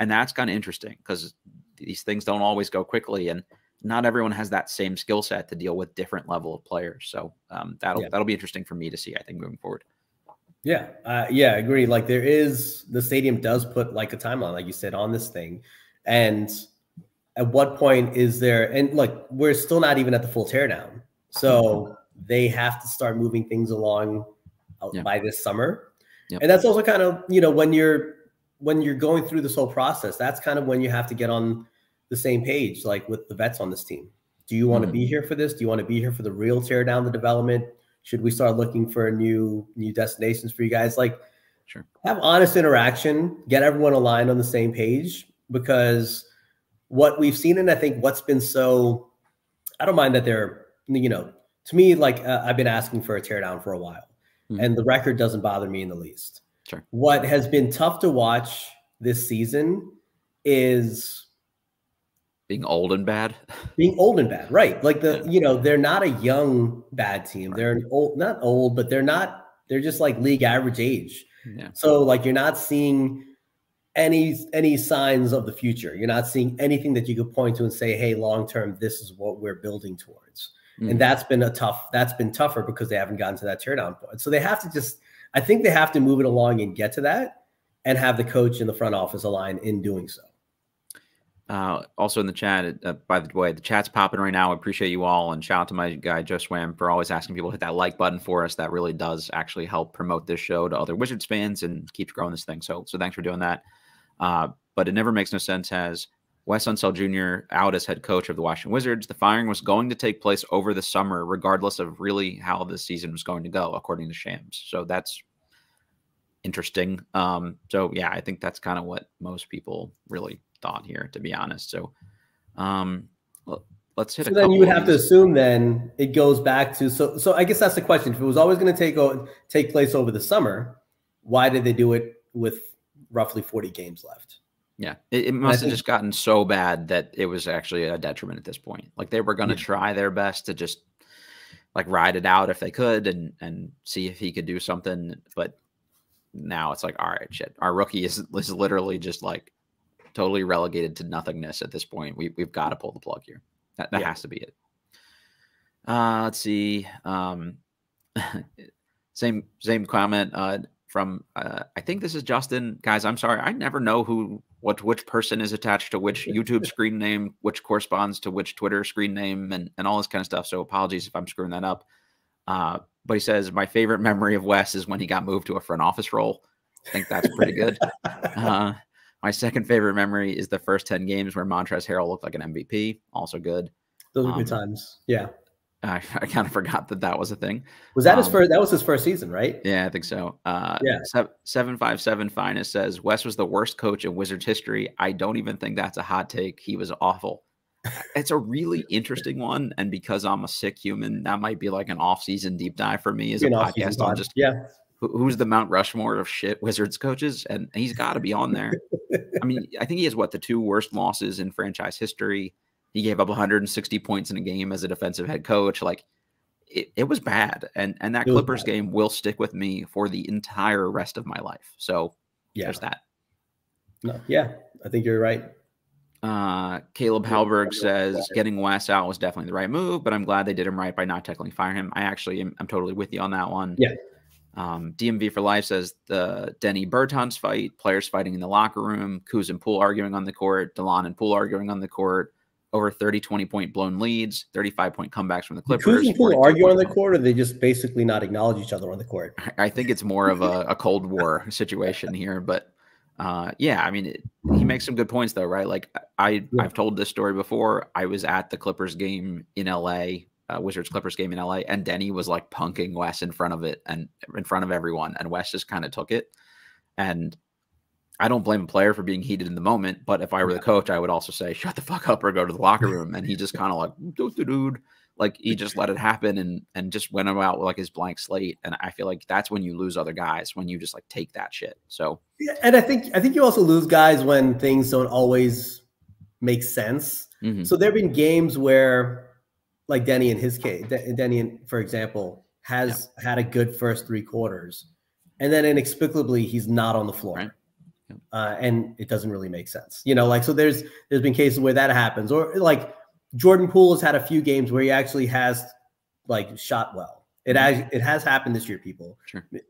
and that's kind of interesting, because these things don't always go quickly, and not everyone has that same skill set to deal with different level of players. So that'll be interesting for me to see, I think, moving forward. Yeah. Yeah, I agree. Like there is, the stadium does put like a timeline, like you said, on this thing. And at what point is there, and like, we're still not even at the full teardown. So they have to start moving things along by this summer. And that's also kind of, you know, when you're going through this whole process, that's kind of when you have to get on the same page, like with the vets on this team. Do you want to be here for this? Do you want to be here for the real teardown, the development? Should we start looking for new destinations for you guys? Like, sure. Have honest interaction, get everyone aligned on the same page, because what we've seen, and I think what's been so, I don't mind that they're, you know, to me, like I've been asking for a teardown for a while, and the record doesn't bother me in the least. Sure. What has been tough to watch this season is being old and bad. Being old and bad, right? Like you know, they're not a young bad team. They're an old, not old, but they're just like league average age. Yeah. So like you're not seeing any signs of the future. You're not seeing anything that you could point to and say, hey, long term, this is what we're building towards. And that's been tougher because they haven't gotten to that teardown point. So they have to just, I think they have to move it along and get to that, and have the coach and the front office align in doing so. Also in the chat, by the way, the chat's popping right now. I appreciate you all, and shout out to my guy Joe Swam for always asking people to hit that like button for us. That really does actually help promote this show to other Wizards fans and keeps growing this thing. So thanks for doing that. But it never makes no sense. Has Wes Unseld Jr. out as head coach of the Washington Wizards? The firing was going to take place over the summer, regardless of really how the season was going to go, according to Shams. So that's interesting. So yeah, I think that's kind of what most people really thought here, to be honest. So let's hit. So then you would have to assume then it goes back to, so I guess that's the question. If it was always going to take place over the summer, why did they do it with roughly 40 games left? Yeah, it must have just gotten so bad that it was actually a detriment at this point. Like they were going to try their best to just like ride it out if they could, and see if he could do something. But now it's like, all right, shit, our rookie is literally just like totally relegated to nothingness at this point. We've got to pull the plug here. That has to be it. Let's see. Same comment from I think this is Justin. Guys, I'm sorry. I never know which person is attached to which YouTube screen name, which corresponds to which Twitter screen name, and all this kind of stuff. So apologies if I'm screwing that up. But he says my favorite memory of Wes is when he got moved to a front office role. I think that's pretty good. My second favorite memory is the first 10 games where Montrezl Harrell looked like an MVP. Also good. Those were good times. Yeah. I kind of forgot that was a thing. Was that his first season, right? Yeah, I think so. Yeah. 757 Finest says, Wes was the worst coach in Wizards history. I don't even think that's a hot take. He was awful. It's a really interesting one. And because I'm a sick human, that might be like an off-season deep dive for me as a podcast on just who's the Mount Rushmore of shit Wizards coaches, and he's got to be on there. I mean, I think he has, what, the two worst losses in franchise history. He gave up 160 points in a game as a defensive head coach. Like it was bad, and that Clippers game will stick with me for the entire rest of my life. So there's that. No, yeah, I think you're right. Caleb Halberg says getting Wes out was definitely the right move, but I'm glad they did him right by not technically firing him. I actually am totally with you on that one. Yeah. DMV for Life says the Denny Bertans fight, players fighting in the locker room, Kuz and Poole arguing on the court, DeLon and Poole arguing on the court, over 30 20-point blown leads, 35-point comebacks from the Clippers. Kuz and Poole argue on the court, or they just basically not acknowledge each other on the court? I think it's more of a Cold War situation here, but Yeah, I mean, he makes some good points though, right? Like I've told this story before. I was at the Clippers game in LA, Wizards Clippers game in LA, and Denny was like punking Wes in front of it and in front of everyone, and Wes just kind of took it. And I don't blame a player for being heated in the moment, but if I were the coach, I would also say, shut the fuck up or go to the locker room. And he just kind of like, dude, like he just let it happen and just went about with like his blank slate. And I feel like that's when you lose other guys, when you just like take that shit. So, yeah, and I think you also lose guys when things don't always make sense. Mm-hmm. So there've been games where like Denny in his case, Denny, for example, has had a good first three quarters. And then inexplicably, he's not on the floor. Right. And it doesn't really make sense, you know, like, so there's been cases where that happens, or like Jordan Poole has had a few games where he actually has like shot well. It has happened this year, people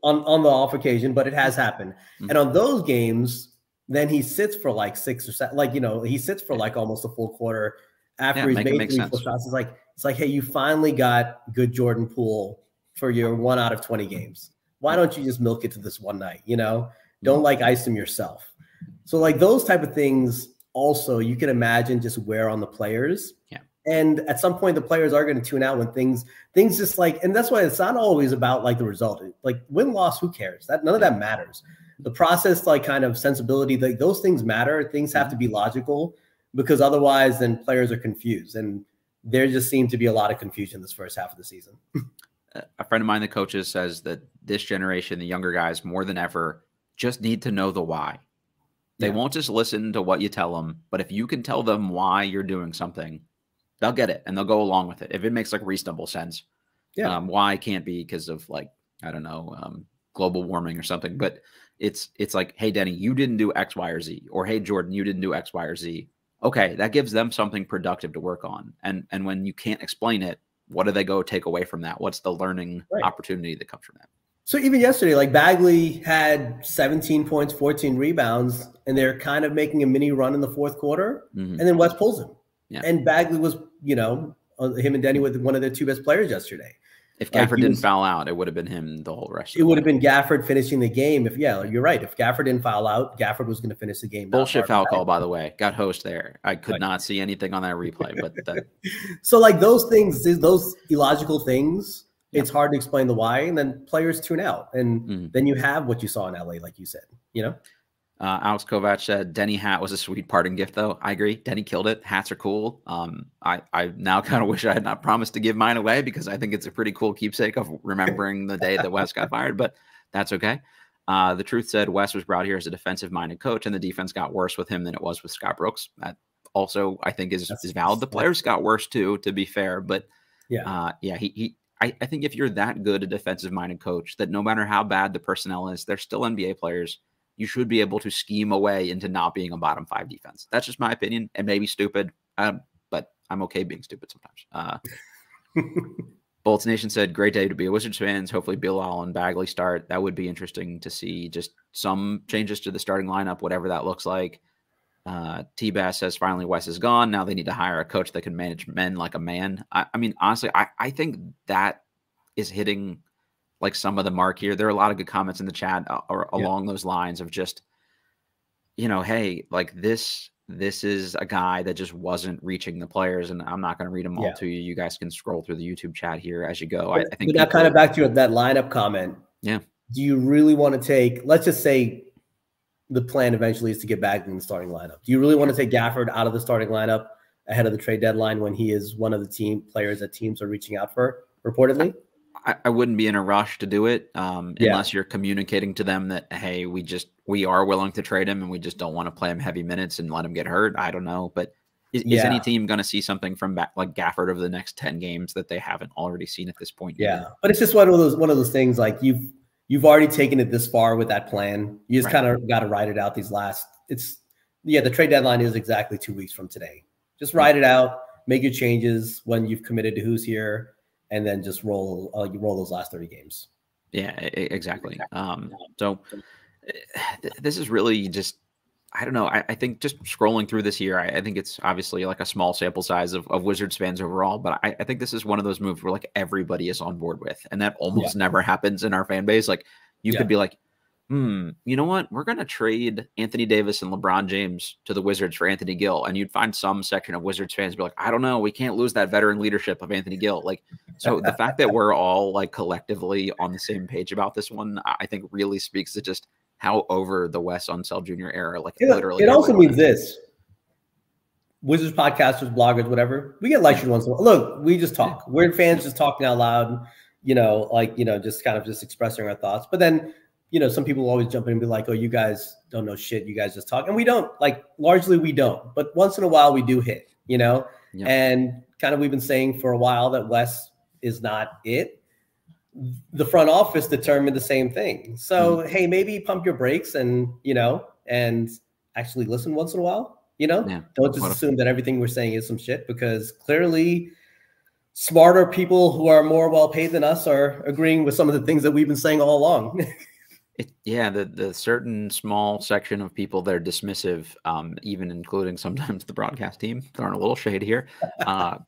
on the off occasion, but it has happened. Mm-hmm. And on those games, then he sits for like six or seven, like, you know, he sits for like almost a full quarter after he's made three full shots. It's like, hey, you finally got good Jordan Poole for your 1 out of 20 games. Why don't you just milk it to this one night, you know? Don't like ice him yourself. So like those type of things also you can imagine just wear on the players. Yeah. And at some point the players are going to tune out when things just like, and that's why it's not always about like the result, like win loss, who cares? That none of that matters. The process, like kind of sensibility, like those things matter. Things have to be logical, because otherwise then players are confused. And there just seemed to be a lot of confusion this first half of the season. A friend of mine, the coaches, says that this generation, the younger guys more than ever, just need to know the why. They won't just listen to what you tell them, but if you can tell them why you're doing something, they'll get it and they'll go along with it. If it makes like reasonable sense, why can't be because of like, I don't know, global warming or something, but it's like, hey, Denny, you didn't do X, Y, or Z, or hey, Jordan, you didn't do X, Y, or Z. Okay. That gives them something productive to work on. And when you can't explain it, what do they go take away from that? What's the learning opportunity that comes from that? So even yesterday, like Bagley had 17 points, 14 rebounds, and they're kind of making a mini run in the fourth quarter. Mm-hmm. And then Wes pulls him. Yeah. And Bagley was, you know, him and Denny with one of their two best players yesterday. If Gafford didn't foul out, it would have been him the whole rest of the way. It would have been Gafford finishing the game. You're right. If Gafford didn't foul out, Gafford was going to finish the game. Bullshit foul call, by the way. Got host there. I could not see anything on that replay. So like those things, those illogical things, it's hard to explain the why, and then players tune out, and then you have what you saw in LA, like you said, you know. Alex Kovac said Denny hat was a sweet parting gift, though. I agree. Denny killed it. Hats are cool. I now kind of wish I had not promised to give mine away, because I think it's a pretty cool keepsake of remembering the day that Wes got fired, but that's okay. The Truth said Wes was brought here as a defensive-minded coach, and the defense got worse with him than it was with Scott Brooks. That also, I think, is valid. The players got worse too, to be fair, but I think if you're that good a defensive-minded coach, that no matter how bad the personnel is, they're still NBA players, you should be able to scheme away into not being a bottom five defense. That's just my opinion, and maybe stupid, but I'm okay being stupid sometimes. Bolts Nation said, great day to be a Wizards fans. Hopefully Bilal and Bagley start. That would be interesting to see, just some changes to the starting lineup, whatever that looks like. T-Bass says, finally Wes is gone. Now they need to hire a coach that can manage men like a man. I mean, honestly, I think that is hitting like some of the mark here. There are a lot of good comments in the chat along those lines of just, you know, hey, like this is a guy that just wasn't reaching the players, and I'm not going to read them all to you. You guys can scroll through the YouTube chat here as you go. But, I think that kind of back to that lineup comment. Yeah. Do you really want to take, let's just say, the plan eventually is to get Bagley in the starting lineup. Do you really want to take Gafford out of the starting lineup ahead of the trade deadline when he is one of the players that teams are reaching out for, reportedly? I wouldn't be in a rush to do it unless you're communicating to them that, hey, we are willing to trade him and we just don't want to play him heavy minutes and let him get hurt. I don't know. But is any team going to see something from like Gafford over the next 10 games that they haven't already seen at this point? Yeah, either? But it's just one of those things like You've already taken it this far with that plan. You just kind of got to ride it out these last – the trade deadline is exactly 2 weeks from today. Just ride it out, make your changes when you've committed to who's here, and then just roll those last 30 games. Yeah, exactly. So this is really just – I don't know. I think just scrolling through this year, I think it's obviously like a small sample size of Wizards fans overall, but I think this is one of those moves where like everybody is on board with, and that almost never happens in our fan base. Like you could be like, you know what? We're going to trade Anthony Davis and LeBron James to the Wizards for Anthony Gill. And you'd find some section of Wizards fans be like, I don't know, we can't lose that veteran leadership of Anthony Gill. Like, so the fact that we're all like collectively on the same page about this one, I think really speaks to just how over the Wes Unseld Jr. era. Like, it, literally. It also means this. Wizards podcasters, bloggers, whatever. We get lectured once in a while. Look, we just talk. We're fans just talking out loud, you know, like, you know, just kind of just expressing our thoughts. But then, you know, some people always jump in and be like, oh, you guys don't know shit. You guys just talk. And we don't. Like, largely we don't. But once in a while we do hit, you know. Yep. And kind of we've been saying for a while that Wes is not it. The front office determined the same thing. So, hey, maybe pump your brakes and, you know, and actually listen once in a while. You know, don't just assume that everything we're saying is some shit, because clearly smarter people who are more well-paid than us are agreeing with some of the things that we've been saying all along. The certain small section of people that are dismissive, even including sometimes the broadcast team, throwing a little shade here,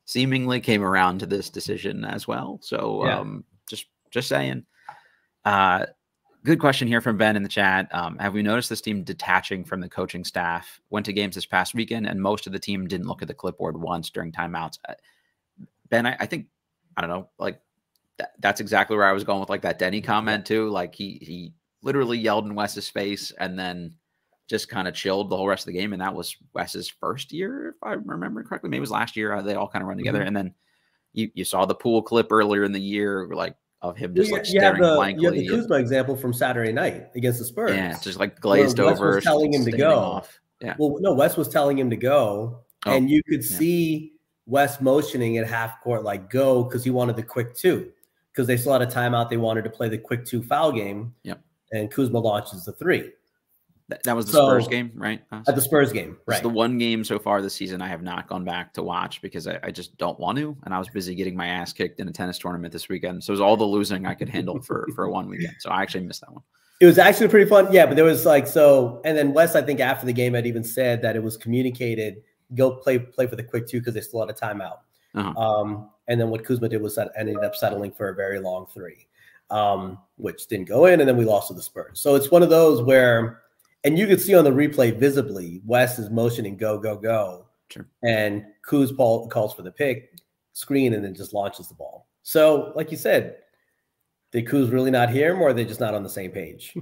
seemingly came around to this decision as well. So just saying. Good question here from Ben in the chat. Have we noticed this team detaching from the coaching staff? Went to games this past weekend, and most of the team didn't look at the clipboard once during timeouts. Ben, I think, I don't know, like that's exactly where I was going with like that Denny comment too. Like he literally yelled in Wes's face and then just kind of chilled the whole rest of the game. And that was Wes's first year, if I remember correctly. Maybe it was last year. They all kind of run together. And then you saw the Poole clip earlier in the year, like, of him just like staring blankly. You have the Kuzma example from Saturday night against the Spurs. Yeah, it's just like glazed over. Wes was telling him to go. Off. Yeah. Well, no, Wes was telling him to go, and you could see Wes motioning at half court, like go, because he wanted the quick two. Because they still had a timeout, they wanted to play the quick two foul game. Yep. And Kuzma launches the three. That was the Spurs game, right? At the Spurs game, right? It's the one game so far this season I have not gone back to watch because I just don't want to, and I was busy getting my ass kicked in a tennis tournament this weekend. So it was all the losing I could handle for one weekend. So I actually missed that one. It was actually pretty fun, yeah. But there was like and then Wes, I think after the game, had even said that it was communicated go play for the quick two because they still had a timeout. And then what Kuzma did was that ended up settling for a very long three, which didn't go in, and then we lost to the Spurs. So it's one of those where. And you could see on the replay visibly, Wes is motioning, go, go, go. Sure. And Kuz calls for the pick, screen, and then just launches the ball. So, like you said, did Kuz really not hear him, or are they just not on the same page?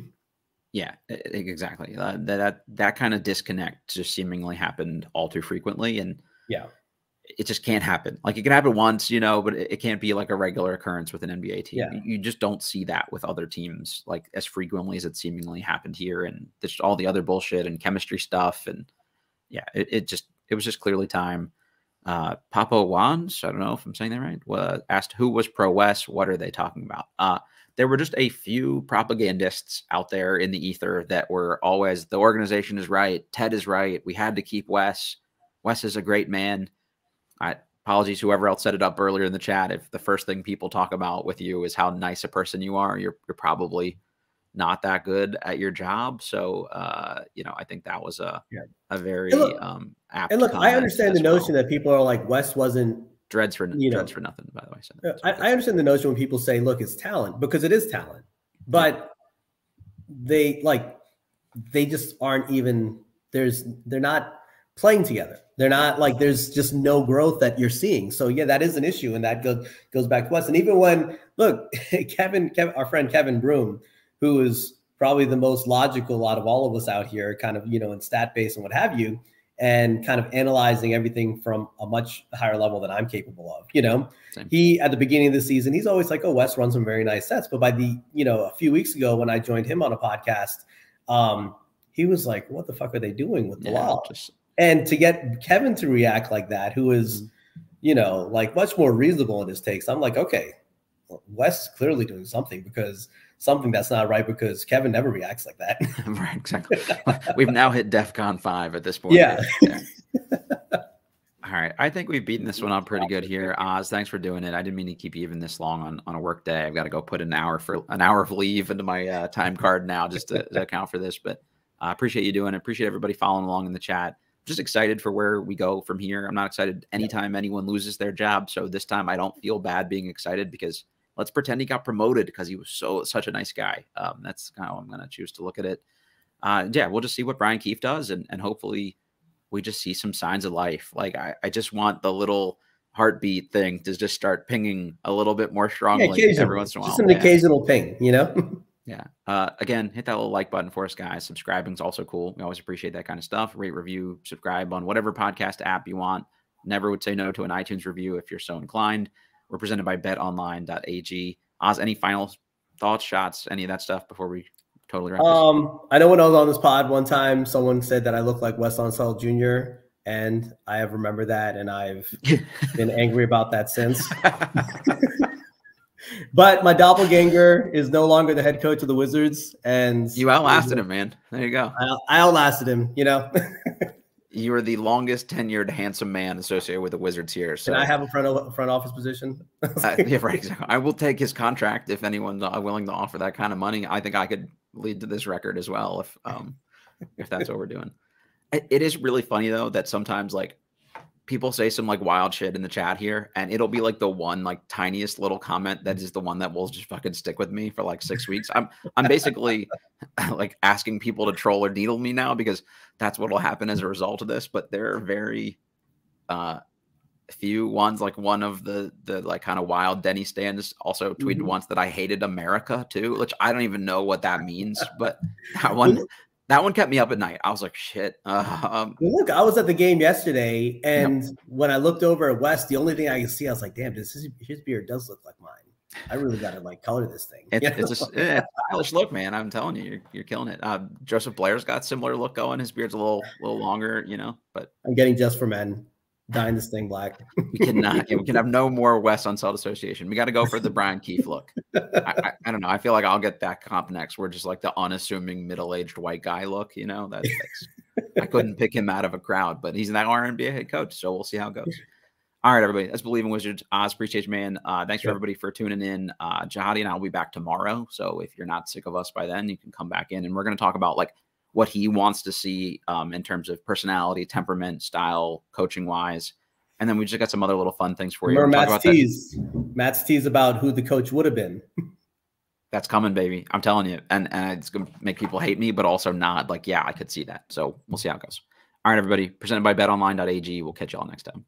Yeah, exactly. That kind of disconnect just seemingly happened all too frequently. And yeah, it just can't happen. Like, it can happen once, you know, but it can't be like a regular occurrence with an NBA team. Yeah. You just don't see that with other teams, like as frequently as it seemingly happened here, and just all the other bullshit and chemistry stuff. And yeah, it was just clearly time. Papa Wands, I don't know if I'm saying that right, asked who was pro Wes. What are they talking about? There were just a few propagandists out there in the ether that were always, the organization is right. Ted is right. We had to keep Wes. Wes is a great man. Apologies, whoever else set it up earlier in the chat. If the first thing people talk about with you is how nice a person you are, you're probably not that good at your job. So, you know, I think that was a very apt. And look, I understand the notion that people are like, Wes wasn't dreads for nothing, by the way. So I understand the notion when people say, look, it's talent, because it is talent, but they just aren't even, they're not playing together. They're not like, there's just no growth that you're seeing. So yeah, that is an issue. And that goes back to us. And even when, look, our friend Kevin Broome, who is probably the most logical out of all of us out here, kind of, you know, in stat base and what have you, and kind of analyzing everything from a much higher level than I'm capable of, you know, he, at the beginning of the season, he's always like, oh, Wes runs some very nice sets. But by a few weeks ago when I joined him on a podcast, he was like, what the fuck are they doing with Bilal? And to get Kevin to react like that, who is, you know, like much more reasonable in his takes, I'm like, okay, well, Wes is clearly doing something, because something that's not right, because Kevin never reacts like that. Right, exactly. We've now hit DEFCON 5 at this point. Yeah. All right. I think we've beaten this one up pretty good here. Oz, thanks for doing it. I didn't mean to keep you even this long on a work day. I've got to go put an hour of leave into my time card now just to account for this. But I appreciate you doing it. Appreciate everybody following along in the chat. Just excited for where we go from here. I'm not excited anytime anyone loses their job. So this time I don't feel bad being excited, because let's pretend he got promoted because he was such a nice guy. That's how I'm going to choose to look at it. Yeah, we'll just see what Brian Keefe does, and hopefully we just see some signs of life. Like I just want the little heartbeat thing to just start pinging a little bit more strongly every once in a while. Just an occasional ping, you know? Yeah. Again, hit that little like button for us, guys. Subscribing's also cool. We always appreciate that kind of stuff. Rate, review, subscribe on whatever podcast app you want. Never would say no to an iTunes review if you're so inclined. We're presented by betonline.ag. Oz, any final thoughts, shots, any of that stuff before we totally wrap this up? I know when I was on this pod one time, someone said that I look like Wes Unseld Jr., and I have remembered that, and I've been angry about that since. But my doppelganger is no longer the head coach of the Wizards, and you outlasted him, man. There you go. I outlasted him, you know. You are the longest tenured handsome man associated with the Wizards here. So. Can I have a front office position? Yeah, right. I will take his contract if anyone's willing to offer that kind of money. I think I could lead to this record as well if that's what we're doing. It is really funny though that sometimes like people say some like wild shit in the chat here, and it'll be like the one like tiniest little comment that is the one that will just fucking stick with me for like 6 weeks. I'm basically like asking people to troll or needle me now because that's what will happen as a result of this. But there are very few ones. Like one of the like kind of wild Denny stands also tweeted once that I hated America too, which I don't even know what that means. But that one. That one kept me up at night. I was like, shit. Look, I was at the game yesterday, and when I looked over at Wes, the only thing I could see, I was like, damn, his beard does look like mine. I really got to, like, color this thing. It's a stylish look, man. I'm telling you, you're killing it. Joseph Blair's got similar look going. His beard's a little longer, you know. But I'm getting just for men. Dyeing this thing black. We cannot. We can have no more Wes Unseld association. We got to go for the Brian Keefe look. I don't know. I feel like I'll get that comp next. We're just like the unassuming middle-aged white guy look. You know, I couldn't pick him out of a crowd, but he's now our NBA head coach, so we'll see how it goes. All right, everybody. That's Believe in Wizards. Oz, appreciate you, man. Thanks for everybody for tuning in. Jihadi and I will be back tomorrow, so if you're not sick of us by then, you can come back in, and we're going to talk about like what he wants to see in terms of personality, temperament, style, coaching-wise. And then we just got some other little fun things for you. Remember Matt's tease about who the coach would have been. That's coming, baby. I'm telling you. And it's going to make people hate me, but also not. Like, yeah, I could see that. So we'll see how it goes. All right, everybody. Presented by betonline.ag. We'll catch you all next time.